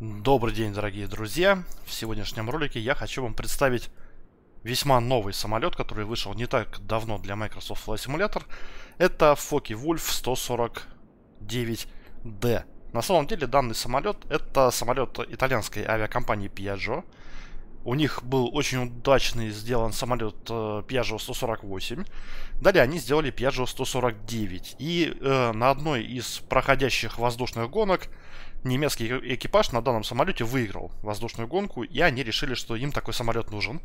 Добрый день, дорогие друзья! В сегодняшнем ролике я хочу вам представить весьма новый самолет, который вышел не так давно для Microsoft Flight Simulator. Это Focke-Wulf 149D. На самом деле данный самолет — это самолет итальянской авиакомпании Piaggio. У них был очень удачный сделан самолет Piaggio 148. Далее они сделали Piaggio 149. И на одной из проходящих воздушных гонок немецкий экипаж на данном самолете выиграл воздушную гонку, и они решили, что им такой самолет нужен.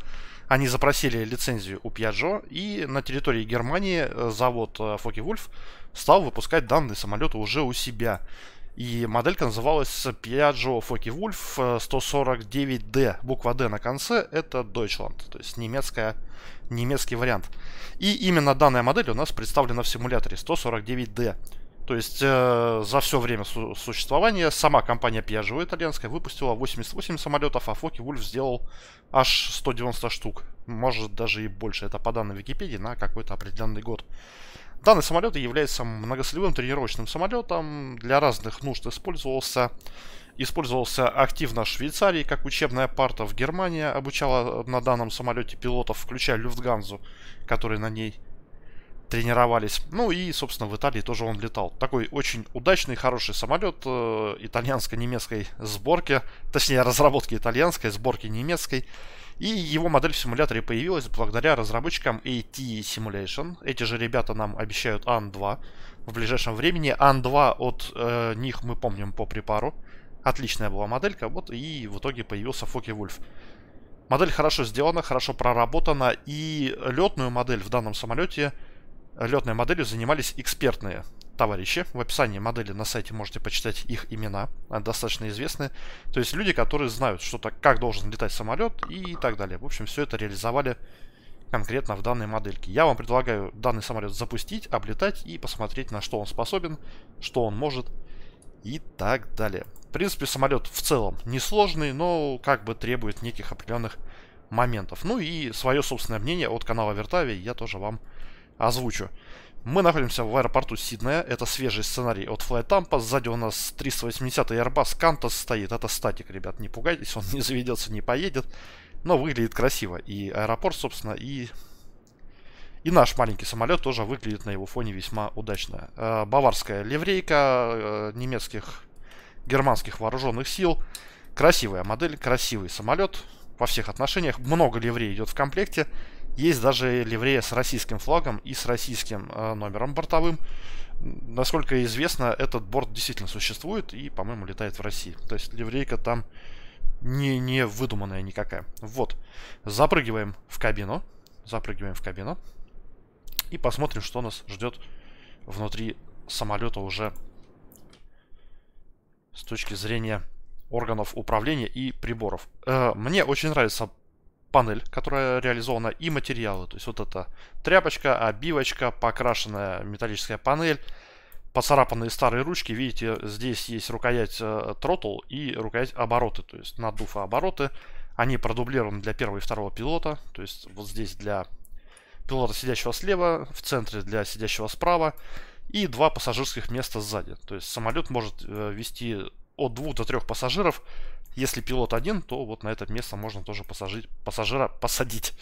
Они запросили лицензию у Piaggio, и на территории Германии завод Focke-Wulf стал выпускать данный самолет уже у себя. И моделька называлась Piaggio Focke-Wulf 149D. Буква D на конце — это Deutschland, то есть немецкий вариант. И именно данная модель у нас представлена в симуляторе 149D. То есть за все время существования сама компания Piaggio итальянская выпустила 88 самолетов, а Focke-Wulf сделал аж 190 штук. Может, даже и больше. Это по данным Википедии на какой-то определенный год. Данный самолет является многослевым тренировочным самолетом. Для разных нужд использовался. Использовался активно в Швейцарии как учебная парта. В Германии обучала на данном самолете пилотов, включая Люфтганзу, которые на ней тренировались. Ну и, собственно, в Италии тоже он летал. Такой очень удачный, хороший самолет итальянско-немецкой сборки, точнее разработки итальянской, сборки немецкой. И его модель в симуляторе появилась благодаря разработчикам AT Simulation. Эти же ребята нам обещают Ан-2 в ближайшем времени. Ан-2 от них мы помним по препару. Отличная была моделька, вот и в итоге появился Focke-Wulf. Модель хорошо сделана, хорошо проработана, и летную модель в данном самолете... Летной моделью занимались экспертные товарищи. В описании модели на сайте можете почитать их имена, достаточно известные. То есть люди, которые знают, что так, как должен летать самолет и так далее. В общем, все это реализовали конкретно в данной модельке. Я вам предлагаю данный самолет запустить, облетать и посмотреть, на что он способен, что он может и так далее. В принципе, самолет в целом несложный, но как бы требует неких определенных моментов. Ну и свое собственное мнение от канала VIRTAVIA я тоже вам озвучу. Мы находимся в аэропорту Сиднея. Это свежий сценарий от Флай Тампа. Сзади у нас 380 Airbus Qantas стоит. Это статик, ребят, не пугайтесь. Он не заведется, не поедет. Но выглядит красиво. И аэропорт, собственно, и наш маленький самолет тоже выглядит на его фоне весьма удачно. Баварская ливрейка немецких, германских вооруженных сил. Красивая модель, красивый самолет во всех отношениях. Много ливрей идет в комплекте. Есть даже ливрея с российским флагом и с российским номером бортовым. Насколько известно, этот борт действительно существует и, по-моему, летает в России. То есть ливрейка там не выдуманная никакая. Вот. Запрыгиваем в кабину. Запрыгиваем в кабину. И посмотрим, что нас ждет внутри самолета уже с точки зрения органов управления и приборов. Мне очень нравится панель, которая реализована, и материалы. То есть вот эта тряпочка, обивочка, покрашенная металлическая панель, поцарапанные старые ручки. Видите, здесь есть рукоять тротл и рукоять обороты, то есть наддув и обороты. Они продублированы для первого и второго пилота. То есть вот здесь для пилота, сидящего слева, в центре для сидящего справа, и два пассажирских места сзади. То есть самолет может вести от 2 до 3 пассажиров. Если пилот один, то вот на это место можно тоже пассажира посадить.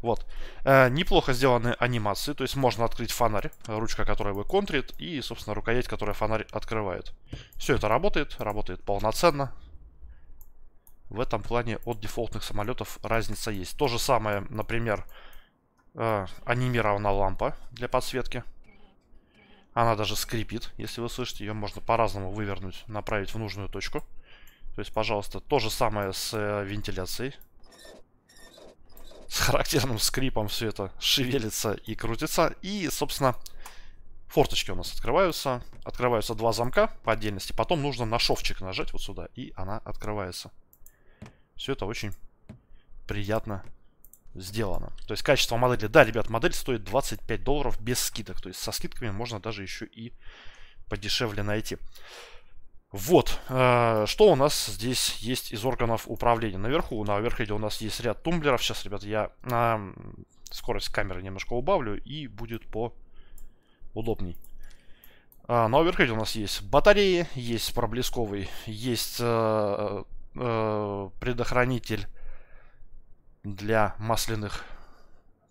Вот. Неплохо сделаны анимации. То есть можно открыть фонарь, ручка, которая его контрит, и, собственно, рукоять, которая фонарь открывает. Все это работает. Работает полноценно. В этом плане от дефолтных самолетов разница есть. То же самое, например, анимирована лампа для подсветки. Она даже скрипит, если вы слышите. Ее можно по-разному вывернуть, направить в нужную точку. То есть, пожалуйста, то же самое с вентиляцией. С характерным скрипом все это шевелится и крутится. И, собственно, форточки у нас открываются. Открываются два замка по отдельности. Потом нужно на шовчик нажать вот сюда, и она открывается. Все это очень приятно сделано. То есть качество модели. Да, ребят, модель стоит $25 без скидок. То есть со скидками можно даже еще и подешевле найти. Вот, что у нас здесь есть из органов управления. Наверху, на верхеде у нас есть ряд тумблеров. Сейчас, ребят, я скорость камеры немножко убавлю, и будет поудобней. На оверхеде у нас есть батареи, есть проблесковый, есть предохранитель для масляных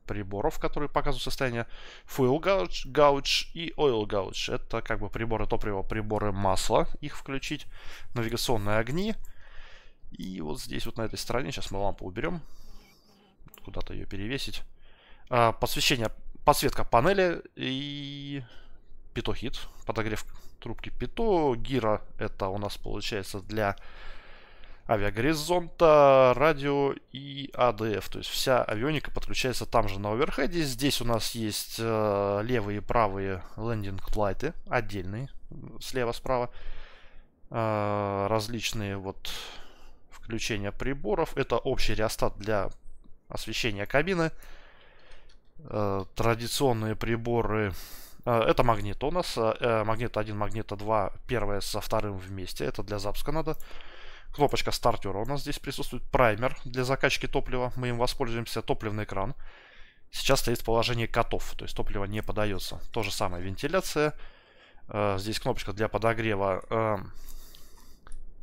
приборов, которые показывают состояние. Fuel gauge и oil gauge. Это как бы приборы топлива, приборы масла. Их включить. Навигационные огни. И вот здесь вот на этой стороне, сейчас мы лампу уберем. Куда-то ее перевесить. Подсвечение, подсветка панели и... Пито хит, подогрев трубки пито, гиро это у нас получается для авиагоризонта, радио и АДФ. То есть вся авионика подключается там же на оверхеде. Здесь у нас есть левые и правые лендинг-лайты, отдельные, слева-справа. Различные вот включения приборов. Это общий реостат для освещения кабины. Традиционные приборы... Это магниты у нас. Магнита 1, магнита 2. Первая со вторым вместе. Это для запуска надо. Кнопочка стартера у нас здесь присутствует. Праймер для закачки топлива. Мы им воспользуемся. Топливный кран. Сейчас стоит в положении котов. То есть топливо не подается. То же самое. Вентиляция. Здесь кнопочка для подогрева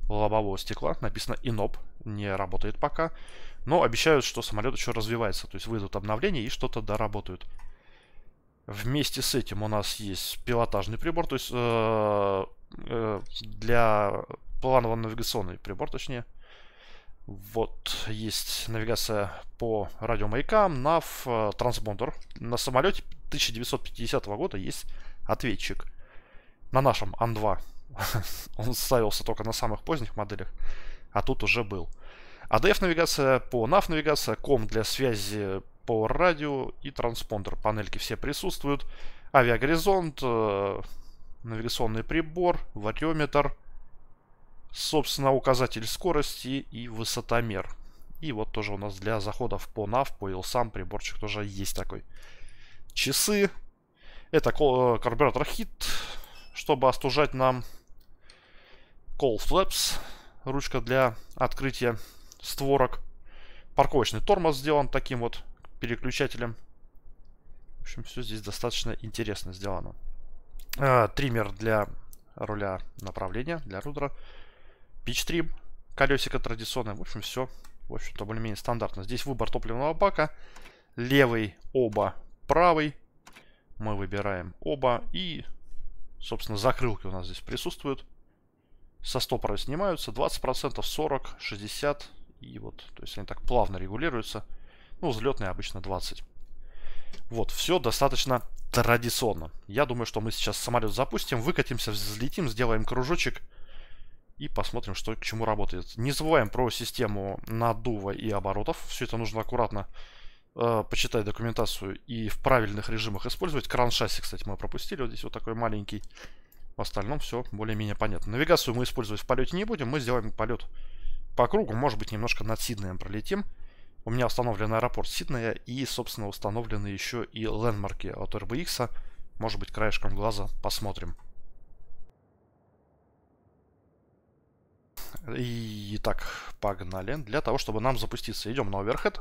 лобового стекла. Написано INOP. Не работает пока. Но обещают, что самолет еще развивается. То есть выйдут обновления и что-то доработают. Вместе с этим у нас есть пилотажный прибор, то есть для планово-навигационный прибор, точнее. Вот, есть навигация по радиомаякам, НАВ, транспондер. На самолете 1950 года есть ответчик. На нашем Ан-2 он ставился только на самых поздних моделях, а тут уже был. АДФ-навигация, по НАВ-навигация, ком для связи... по радио и транспондер. Панельки все присутствуют. Авиагоризонт, навигационный прибор, вариометр, собственно, указатель скорости и высотомер. И вот тоже у нас для заходов по NAV, по ILSAM приборчик тоже есть такой. Часы. Это карбюратор HIT, чтобы остужать нам. Call flaps, ручка для открытия створок. Парковочный тормоз сделан таким вот переключателем. В общем, все здесь достаточно интересно сделано. Триммер для руля направления, для рудера. Пич-трим, колесико традиционное. В общем, все, в общем-то, более-менее стандартно. Здесь выбор топливного бака. Левый, оба, правый. Мы выбираем оба. И, собственно, закрылки у нас здесь присутствуют. Со стопора снимаются 20%, 40%, 60%. И вот, то есть они так плавно регулируются. Ну, взлетные обычно 20. Вот, все достаточно традиционно. Я думаю, что мы сейчас самолет запустим, выкатимся, взлетим, сделаем кружочек и посмотрим, что к чему работает. Не забываем про систему наддува и оборотов. Все это нужно аккуратно почитать документацию и в правильных режимах использовать. Кран шасси, кстати, мы пропустили. Вот здесь вот такой маленький. В остальном все более-менее понятно. Навигацию мы использовать в полете не будем. Мы сделаем полет по кругу, может быть, немножко над Сиднеем пролетим. У меня установлен аэропорт Сиднея и, собственно, установлены еще и лендмарки от RBX. Может быть, краешком глаза посмотрим. Итак, погнали. Для того, чтобы нам запуститься, идем на оверхед.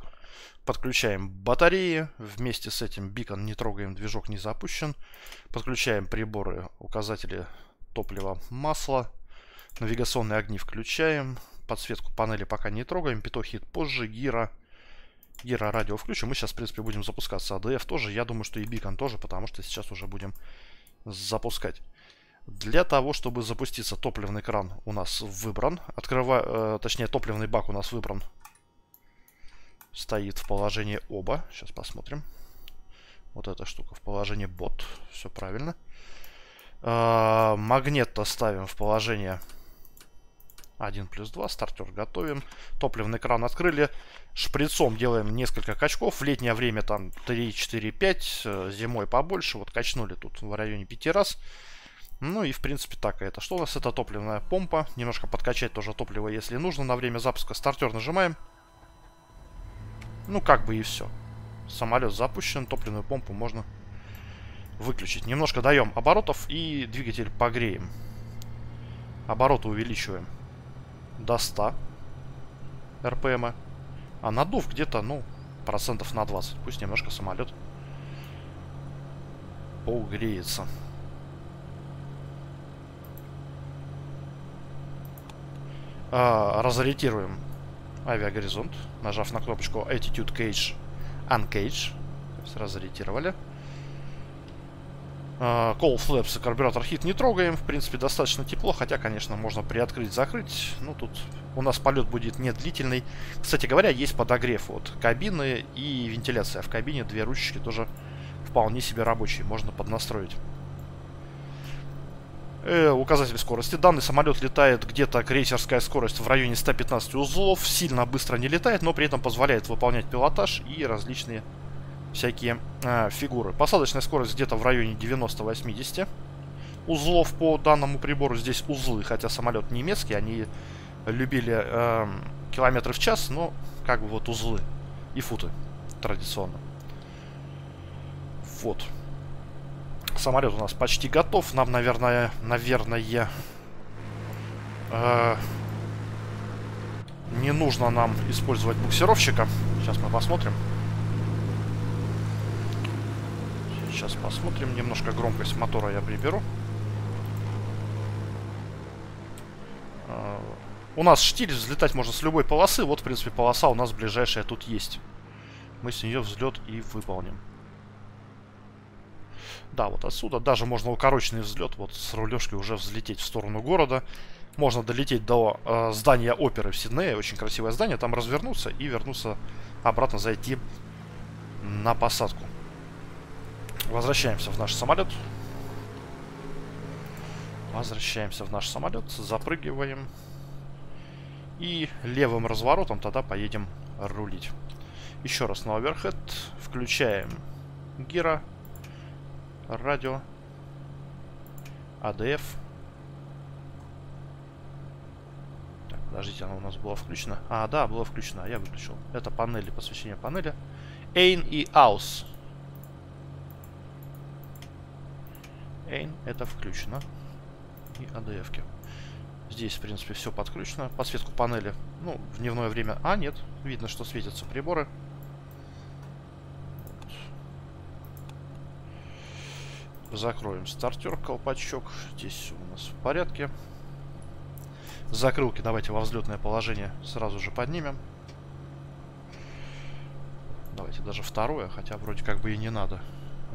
Подключаем батареи. Вместе с этим бикон не трогаем, движок не запущен. Подключаем приборы, указатели топлива, масла. Навигационные огни включаем. Подсветку панели пока не трогаем. Пито-хит позже. Гиро радио включим. Мы сейчас, в принципе, будем запускаться. АДФ тоже. Я думаю, что и бикон тоже, потому что сейчас уже будем запускать. Для того, чтобы запуститься, топливный кран у нас выбран. Точнее, топливный бак у нас выбран. Стоит в положении оба. Сейчас посмотрим. Вот эта штука в положении бот. Все правильно. Магнет ставим в положение... 1+2, стартер готовим. Топливный кран открыли. Шприцом делаем несколько качков. В летнее время там 3, 4, 5. Зимой побольше. Вот качнули тут в районе 5 раз. Ну и в принципе так это. Что у нас? Это топливная помпа. Немножко подкачать тоже топливо, если нужно. На время запуска стартер нажимаем. Ну как бы и все. Самолет запущен. Топливную помпу можно выключить. Немножко даем оборотов и двигатель погреем. Обороты увеличиваем до 100 РПМ, а надув где-то, ну, процентов на 20. Пусть немножко самолет погреется. разориентируем авиагоризонт, нажав на кнопочку Attitude Cage Uncage. То есть разориентировали. Call Flaps и карбюратор Heat не трогаем. В принципе, достаточно тепло. Хотя, конечно, можно приоткрыть, закрыть. Ну, тут у нас полет будет не длительный. Кстати говоря, есть подогрев от кабины и вентиляция. В кабине две ручки тоже вполне себе рабочие. Можно поднастроить. Указатель скорости. Данный самолет летает где-то крейсерская скорость в районе 115 узлов. Сильно быстро не летает, но при этом позволяет выполнять пилотаж и различные всякие фигуры. Посадочная скорость где-то в районе 90-80 узлов по данному прибору. Здесь узлы, хотя самолет немецкий, они любили километры в час, но как бы вот узлы и футы традиционно. Вот. Самолет у нас почти готов. Нам, наверное, не нужно нам использовать буксировщика. Сейчас мы посмотрим. Сейчас посмотрим. Немножко громкость мотора я приберу. У нас штиль. Взлетать можно с любой полосы. Вот, в принципе, полоса у нас ближайшая тут есть. Мы с нее взлет и выполним. Да, вот отсюда даже можно укороченный взлет. Вот с рулежкой уже взлететь в сторону города. Можно долететь до здания оперы в Сиднее. Очень красивое здание. Там развернуться и вернуться обратно, зайти на посадку. Возвращаемся в наш самолет. Возвращаемся в наш самолет. Запрыгиваем. И левым разворотом тогда поедем рулить. Еще раз на оверхед. Включаем гиро. Радио. АДФ. Так, подождите, она у нас была включена. А, да, была включена, я выключил. Это панели, посвящение панели. Эйн и Аус. Эйн, это включено. И АДФ-ки. Здесь, в принципе, все подключено. Подсветку панели. Ну, в дневное время. А, нет. Видно, что светятся приборы. Закроем стартер, колпачок. Здесь у нас в порядке. Закрылки давайте во взлетное положение сразу же поднимем. Давайте даже второе, хотя вроде как бы и не надо.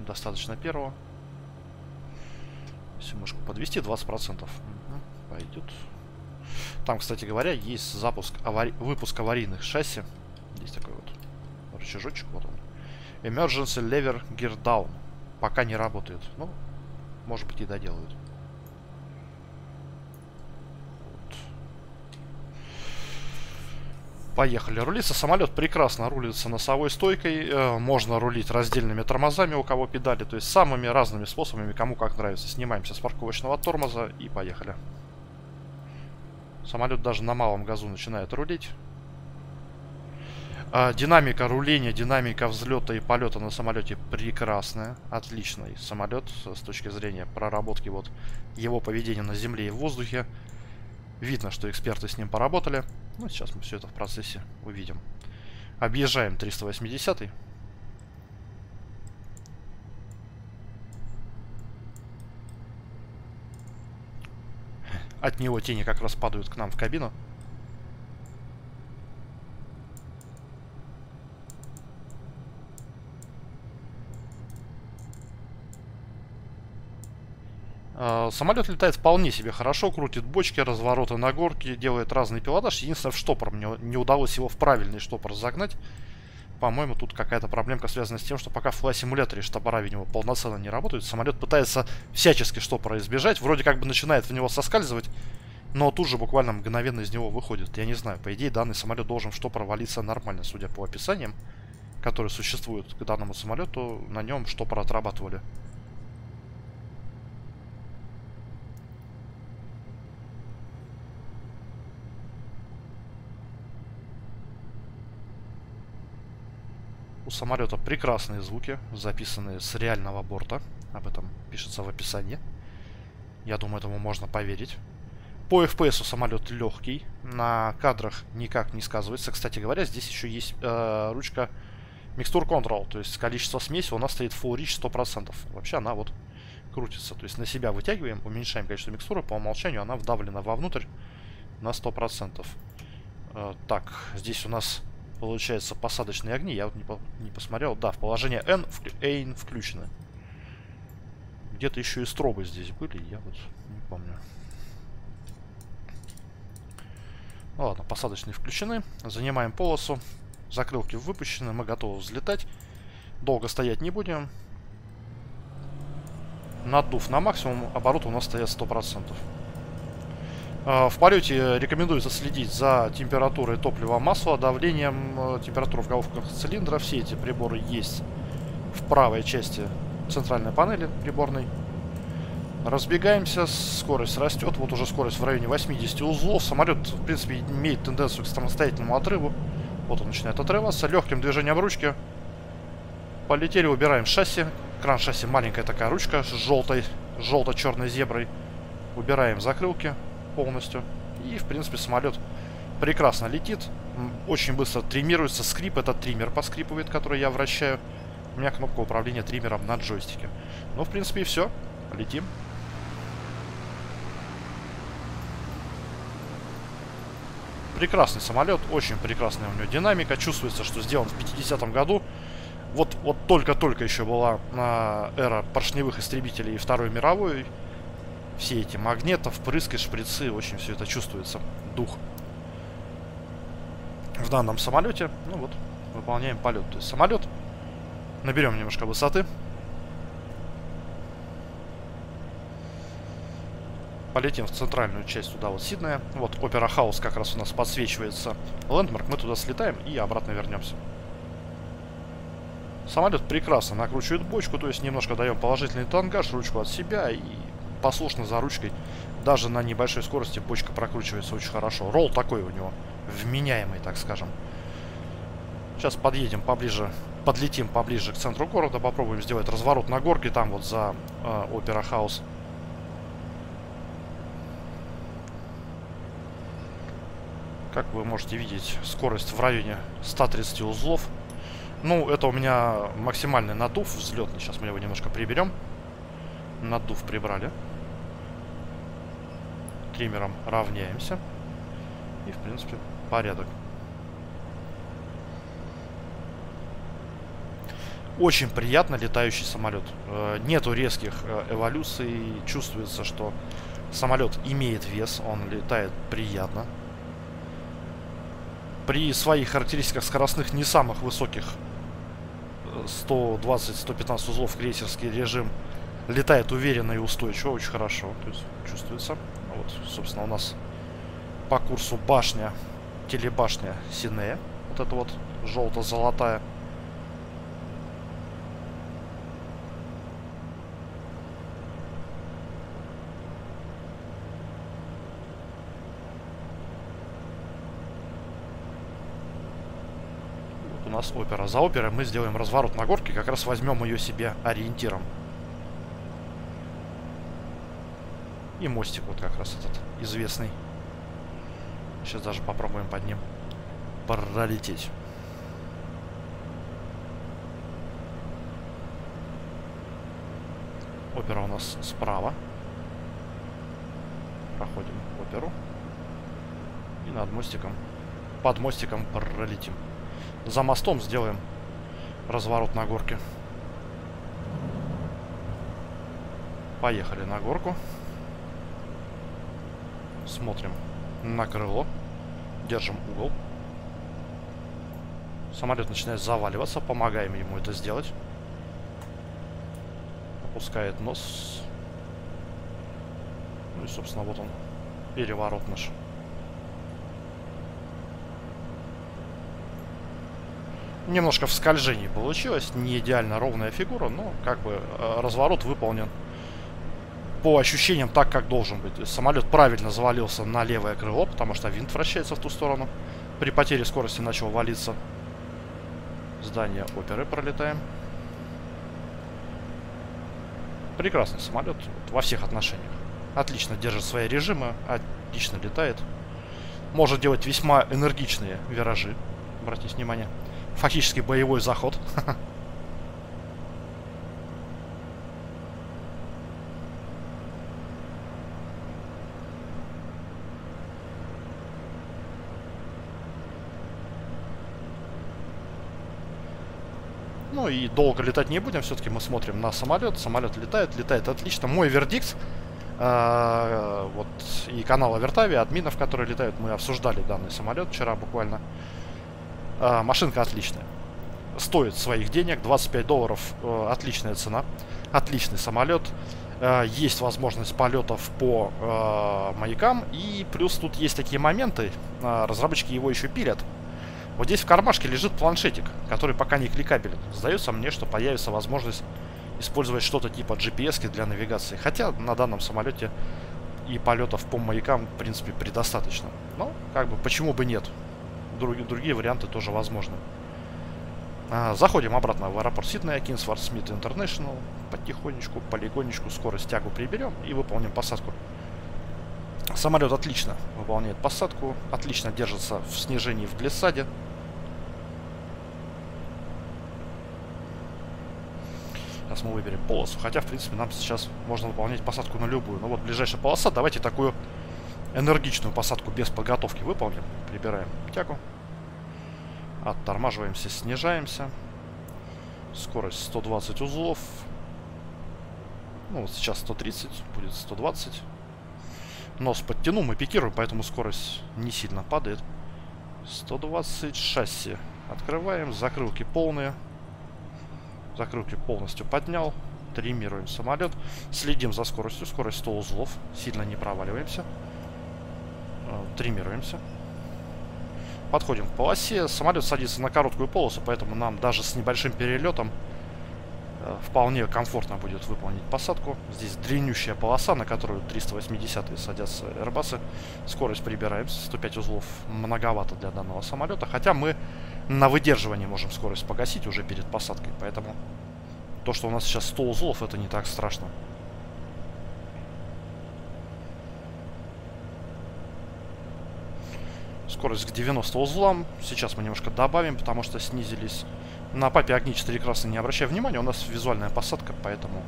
Достаточно первого. Если мышку подвести, 20%. Угу, пойдет. Там, кстати говоря, есть запуск выпуск аварийных шасси. Здесь такой вот рычажочек. Вот он. Emergency Lever Gear Down. Пока не работает. Ну, может быть, и доделают. Вот. Поехали рулиться. Самолет прекрасно рулится носовой стойкой. Можно рулить раздельными тормозами, у кого педали. То есть самыми разными способами, кому как нравится. Снимаемся с парковочного тормоза и поехали. Самолет даже на малом газу начинает рулить. Динамика руления, динамика взлета и полета на самолете прекрасная. Отличный самолет с точки зрения проработки вот его поведения на земле и в воздухе. Видно, что эксперты с ним поработали. Ну, сейчас мы все это в процессе увидим. Объезжаем 380-й. От него тени как раз падают к нам в кабину. Самолет летает вполне себе хорошо, крутит бочки, развороты на горке, делает разный пилотаж. Единственное, в штопор мне не удалось его в правильный штопор загнать. По-моему, тут какая-то проблемка связана с тем, что пока в флай-симуляторе штопора, видимо, полноценно не работают. Самолет пытается всячески штопора избежать, вроде как бы начинает в него соскальзывать, но тут же буквально мгновенно из него выходит. Я не знаю, по идее, данный самолет должен в штопор валиться нормально, судя по описаниям, которые существуют к данному самолету, на нем штопор отрабатывали. У самолета прекрасные звуки, записанные с реального борта. Об этом пишется в описании. Я думаю, этому можно поверить. По FPS самолет легкий. На кадрах никак не сказывается. Кстати говоря, здесь еще есть ручка Mixture Control. То есть количество смеси у нас стоит Full Reach 100%. Вообще она вот крутится. То есть на себя вытягиваем, уменьшаем количество микстуры. По умолчанию она вдавлена вовнутрь. на 100%. Так, здесь у нас получается посадочные огни. Я вот не посмотрел. Да, в положение N включены. Где-то еще и стробы здесь были, я вот не помню. Ну ладно, посадочные включены. Занимаем полосу. Закрылки выпущены, мы готовы взлетать. Долго стоять не будем. Наддув на максимум, обороты у нас стоят 100%. В полете рекомендуется следить за температурой топлива, масла, давлением, температурой в головках цилиндра. Все эти приборы есть в правой части центральной панели приборной. Разбегаемся, скорость растет. Вот уже скорость в районе 80 узлов. Самолет, в принципе, имеет тенденцию к самостоятельному отрыву. Вот он начинает отрываться. Легким движением ручки. Полетели, убираем шасси. Кран шасси, маленькая такая ручка с желто-черной зеброй. Убираем закрылки полностью. И, в принципе, самолет прекрасно летит. Очень быстро триммируется. Скрип, это триммер поскрипывает, который я вращаю. У меня кнопка управления триммером на джойстике. Ну, в принципе, и все. Летим. Прекрасный самолет. Очень прекрасная у него динамика. Чувствуется, что сделан в 50-м году. Вот только-только еще была эра поршневых истребителей и Второй мировой. Все эти магнитов, впрыски, шприцы, очень все это чувствуется. Дух. В данном самолете, ну вот, выполняем полет. То есть самолет. Наберем немножко высоты. Полетим в центральную часть, туда вот Сиднея. Вот Опера Хаус как раз у нас подсвечивается. Лендмарк, мы туда слетаем и обратно вернемся. Самолет прекрасно накручивает бочку, то есть немножко даем положительный тангаж, ручку от себя и послушно за ручкой. Даже на небольшой скорости бочка прокручивается очень хорошо. Ролл такой у него, вменяемый, так скажем. Сейчас подъедем поближе, подлетим поближе к центру города, попробуем сделать разворот на горке, там вот за Опера Хаус. Как вы можете видеть, скорость в районе 130 узлов. Ну, это у меня максимальный наддув взлетный. Сейчас мы его немножко приберем. Наддув прибрали. Триммером равняемся. И, в принципе, порядок. Очень приятно летающий самолет. Нету резких эволюций. Чувствуется, что самолет имеет вес. Он летает приятно. При своих характеристиках скоростных не самых высоких, 120-115 узлов, крейсерский режим летает уверенно и устойчиво, очень хорошо, то есть чувствуется. Вот, собственно, у нас по курсу башня, телебашня Сиднея, вот эта вот желто-золотая. У нас опера. За оперой мы сделаем разворот на горке, как раз возьмем ее себе ориентиром. И мостик вот как раз этот известный. Сейчас даже попробуем под ним пролететь. Опера у нас справа. Проходим оперу. И над мостиком, под мостиком пролетим. За мостом сделаем разворот на горке. Поехали на горку. Смотрим на крыло. Держим угол. Самолет начинает заваливаться. Помогаем ему это сделать. Опускает нос. Ну и, собственно, вот он. Переворот наш. Немножко в скольжении получилось. Не идеально ровная фигура, но как бы разворот выполнен по ощущениям так, как должен быть. То есть самолет правильно завалился на левое крыло, потому что винт вращается в ту сторону. При потере скорости начал валиться. Здание оперы пролетаем. Прекрасный самолет во всех отношениях. Отлично держит свои режимы, отлично летает. Может делать весьма энергичные виражи. Обратите внимание. Фактически боевой заход. Ну и долго летать не будем, все-таки мы смотрим на самолет. Самолет летает, летает отлично. Мой вердикт, вот, и канала VIRTAVIA, админов, которые летают, мы обсуждали данный самолет вчера буквально. Машинка отличная. Стоит своих денег, $25, отличная цена. Отличный самолет. Есть возможность полетов по маякам. И плюс тут есть такие моменты, разработчики его еще пилят. Вот здесь в кармашке лежит планшетик, который пока не кликабелен. Сдается мне, что появится возможность использовать что-то типа GPS-ки для навигации. Хотя на данном самолете и полетов по маякам, в принципе, предостаточно. Но, как бы, почему бы нет? Другие варианты тоже возможны. Заходим обратно в аэропорт Сиднея, Кингсворт Смит Интернешнл. Потихонечку, полигонечку, скорость, тягу приберем и выполним посадку. Самолет отлично выполняет посадку, отлично держится в снижении в глиссаде. Сейчас мы выберем полосу, хотя, в принципе, нам сейчас можно выполнять посадку на любую. Но вот ближайшая полоса, давайте такую энергичную посадку без подготовки выполним. Прибираем тягу, оттормаживаемся, снижаемся. Скорость 120 узлов. Ну, вот сейчас 130, будет 120. Нос подтяну, мы пикируем, поэтому скорость не сильно падает. 120, шасси открываем, закрылки полные. Закрылки полностью поднял. Тримируем самолет. Следим за скоростью. Скорость 100 узлов. Сильно не проваливаемся. Тримируемся. Подходим к полосе. Самолет садится на короткую полосу, поэтому нам даже с небольшим перелетом вполне комфортно будет выполнить посадку. Здесь длиннющая полоса, на которую 380-е садятся Airbus. Скорость прибираем. 105 узлов многовато для данного самолета. Хотя мы на выдерживании можем скорость погасить уже перед посадкой. Поэтому то, что у нас сейчас 100 узлов, это не так страшно. Скорость к 90 узлам. Сейчас мы немножко добавим, потому что снизились... На папе огни 4 красные не обращая внимания, у нас визуальная посадка, поэтому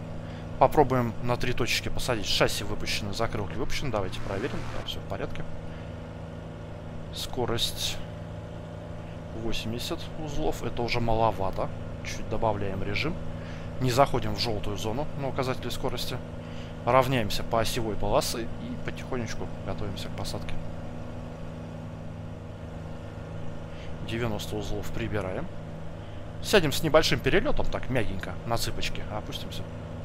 попробуем на 3 точечки посадить. Шасси выпущены, закрылки выпущены, давайте проверим, да, все в порядке. Скорость 80 узлов, это уже маловато, чуть добавляем режим. Не заходим в желтую зону на указателе скорости, равняемся по осевой полосы и потихонечку готовимся к посадке. 90 узлов прибираем. Сядем с небольшим перелетом, так, мягенько, на цыпочке. Опустимся.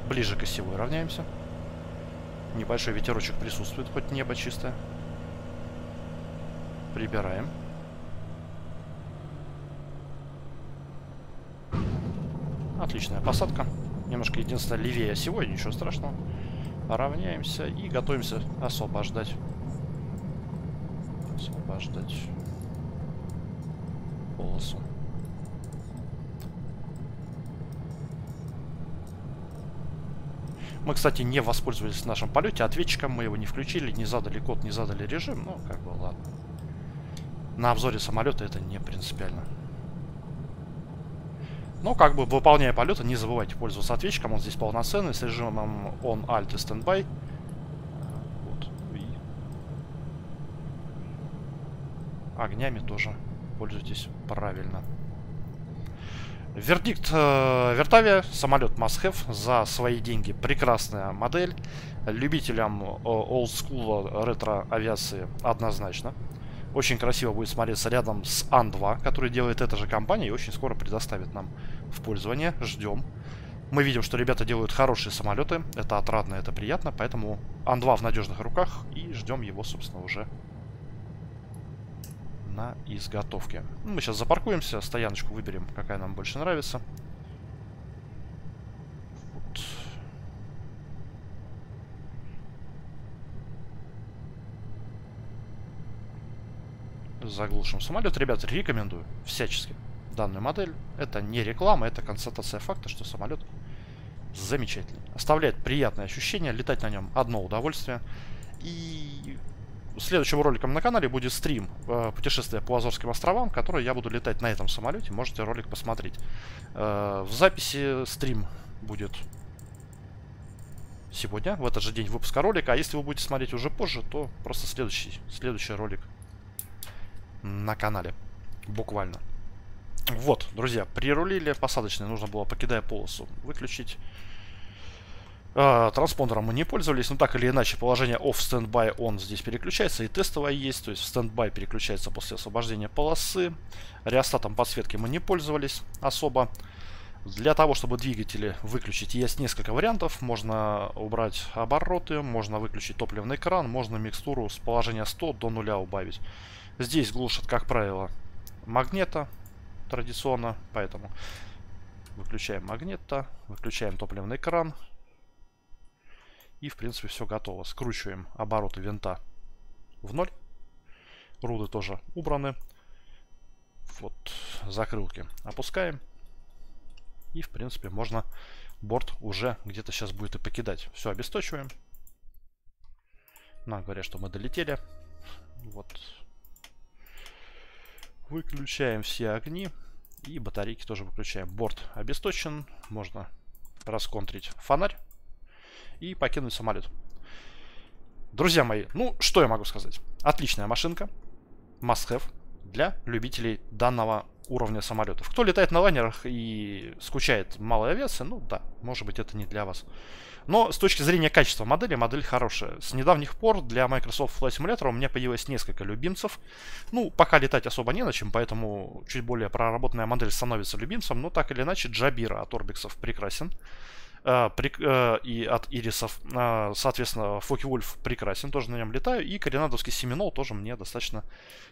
Ближе к осевой равняемся. Небольшой ветерочек присутствует, хоть небо чистое. Прибираем. Отличная посадка. Немножко, единственное, левее осевой, ничего страшного. Равняемся и готовимся освобождать. Освобождать полосу. Мы, кстати, не воспользовались в нашем полете ответчиком, мы его не включили, не задали код, не задали режим, ну, как бы, ладно. На обзоре самолета это не принципиально. Но, как бы, выполняя полеты, не забывайте пользоваться ответчиком, он здесь полноценный, с режимом on, alt и standby. Вот, и огнями тоже пользуйтесь правильно. Вердикт VIRTAVIA. Самолет must have. За свои деньги прекрасная модель. Любителям олдскула ретро-авиации однозначно. Очень красиво будет смотреться рядом с Ан-2, который делает эта же компания и очень скоро предоставит нам в пользование. Ждем. Мы видим, что ребята делают хорошие самолеты. Это отрадно, это приятно. Поэтому Ан-2 в надежных руках и ждем его, собственно, уже на изготовке. Мы сейчас запаркуемся, стояночку выберем, какая нам больше нравится. Вот. Заглушим самолет. Ребят, рекомендую всячески данную модель. Это не реклама, это констатация факта, что самолет замечательный. Оставляет приятное ощущение, летать на нем одно удовольствие. И... Следующим роликом на канале будет стрим путешествия по Азорским островам, который я буду летать на этом самолете. Можете ролик посмотреть. В записи стрим будет сегодня, в этот же день выпуска ролика. А если вы будете смотреть уже позже, то просто следующий ролик на канале. Буквально. Вот, друзья, прирулили посадочные. Нужно было, покидая полосу, выключить. Транспондером мы не пользовались, но так или иначе положение off, standby, on здесь переключается, и тестовое есть, то есть в standby переключается после освобождения полосы. Реостатом подсветки мы не пользовались особо. Для того, чтобы двигатели выключить, есть несколько вариантов. Можно убрать обороты, можно выключить топливный кран, можно микстуру с положения 100 до 0 убавить. Здесь глушат, как правило, магнита традиционно, поэтому выключаем магнита, выключаем топливный кран. И, в принципе, все готово. Скручиваем обороты винта в 0. Руды тоже убраны. Вот, закрылки опускаем. И, в принципе, можно борт уже где-то сейчас будет и покидать. Все обесточиваем. Нам говорят, что мы долетели. Вот. Выключаем все огни. И батарейки тоже выключаем. Борт обесточен. Можно расконтрить фонарь и покинуть самолет. Друзья мои, ну, что я могу сказать? Отличная машинка. Must-have для любителей данного уровня самолетов. Кто летает на лайнерах и скучает малой авиации, ну да, может быть, это не для вас. Но с точки зрения качества модели, модель хорошая. С недавних пор для Microsoft Flight Simulator у меня появилось несколько любимцев. Ну, пока летать особо не на чем, поэтому чуть более проработанная модель становится любимцем. Но так или иначе, Джабира от Орбиксов прекрасен. И от ирисов, соответственно, Фокке-Вульф прекрасен, тоже на нем летаю. И коренадовский Семинол тоже мне достаточно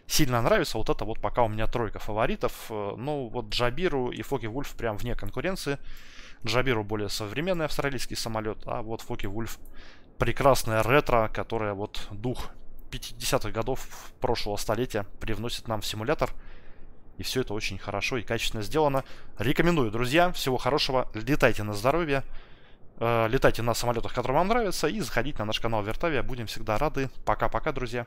сильно нравится. Вот это вот пока у меня тройка фаворитов. Ну вот Джабиру и Фокке-Вульф прям вне конкуренции. Джабиру более современный австралийский самолет, а вот Фокке-Вульф прекрасная ретро, которая вот дух 50-х годов прошлого столетия привносит нам в симулятор. И все это очень хорошо и качественно сделано. Рекомендую, друзья. Всего хорошего. Летайте на здоровье. Летайте на самолетах, которые вам нравятся. И заходите на наш канал VIRTAVIA. Будем всегда рады. Пока-пока, друзья.